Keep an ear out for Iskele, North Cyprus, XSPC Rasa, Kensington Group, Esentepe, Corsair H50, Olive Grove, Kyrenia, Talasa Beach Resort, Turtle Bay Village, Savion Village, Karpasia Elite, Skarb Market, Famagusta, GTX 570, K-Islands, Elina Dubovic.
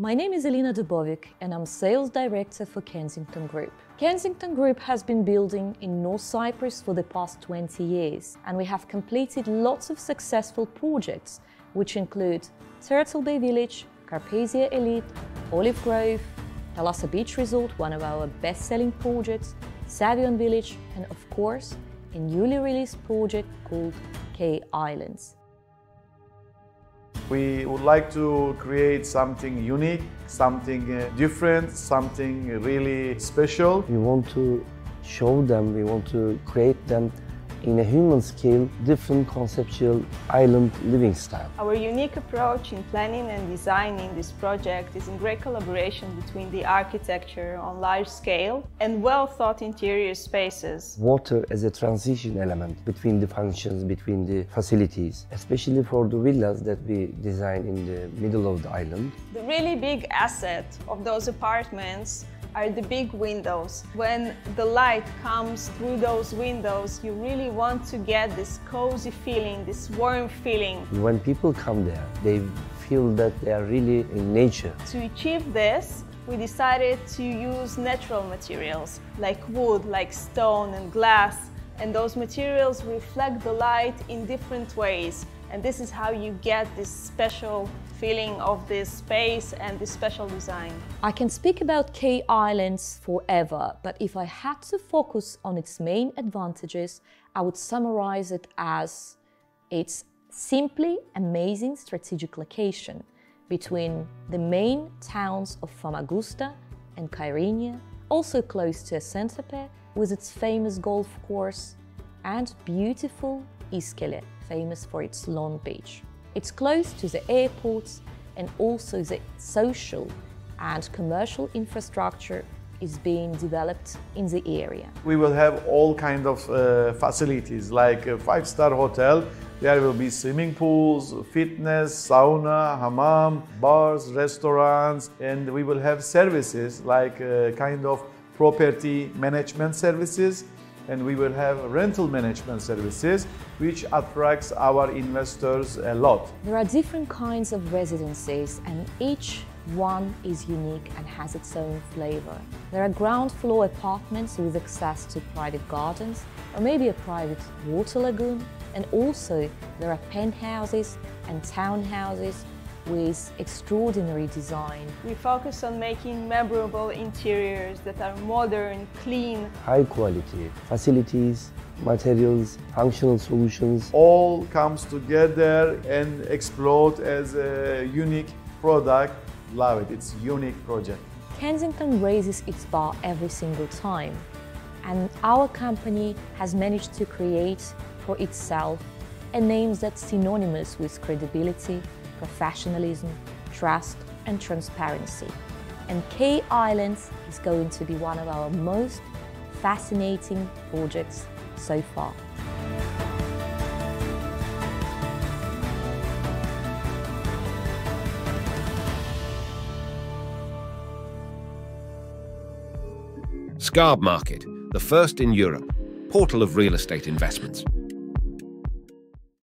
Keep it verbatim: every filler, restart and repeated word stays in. my name is Elina Dubovic and I'm Sales Director for Kensington Group. Kensington Group has been building in North Cyprus for the past twenty years and we have completed lots of successful projects which include Turtle Bay Village, Karpasia Elite, Olive Grove, Talasa Beach Resort, one of our best-selling projects, Savion Village and, of course, a newly released project called K-Islands. We would like to create something unique, something different, something really special. We want to show them, we want to create them in a human scale, different conceptual island living style. Our unique approach in planning and designing this project is in great collaboration between the architecture on large scale and well-thought interior spaces. Water as a transition element between the functions, between the facilities, especially for the villas that we design in the middle of the island. The really big asset of those apartments are the big windows. When the light comes through those windows, you really want to get this cozy feeling, this warm feeling. When people come there, they feel that they are really in nature. To achieve this, we decided to use natural materials like wood, like stone and glass, and those materials reflect the light in different ways. And this is how you get this special feeling of this space and this special design. I can speak about K-Islands forever, but if I had to focus on its main advantages, I would summarize it as its simply amazing strategic location between the main towns of Famagusta and Kyrenia, also close to Esentepe with its famous golf course and beautiful Iskele, famous for its long beach. It's close to the airports and also the social and commercial infrastructure is being developed in the area. We will have all kinds of uh, facilities like a five-star hotel. There will be swimming pools, fitness, sauna, hammam, bars, restaurants, and we will have services like uh, kind of property management services, and we will have rental management services, which attracts our investors a lot. There are different kinds of residences, and each one is unique and has its own flavor. There are ground floor apartments with access to private gardens, or maybe a private water lagoon, and also there are penthouses and townhouses with extraordinary design. We focus on making memorable interiors that are modern, clean. High quality facilities, materials, functional solutions. All comes together and explode as a unique product. Love it, it's a unique project. Kensington raises its bar every single time, and our company has managed to create for itself a name that's synonymous with credibility, professionalism, trust and transparency. And K-Islands is going to be one of our most fascinating projects so far. Skarb Market, the first in Europe, portal of real estate investments.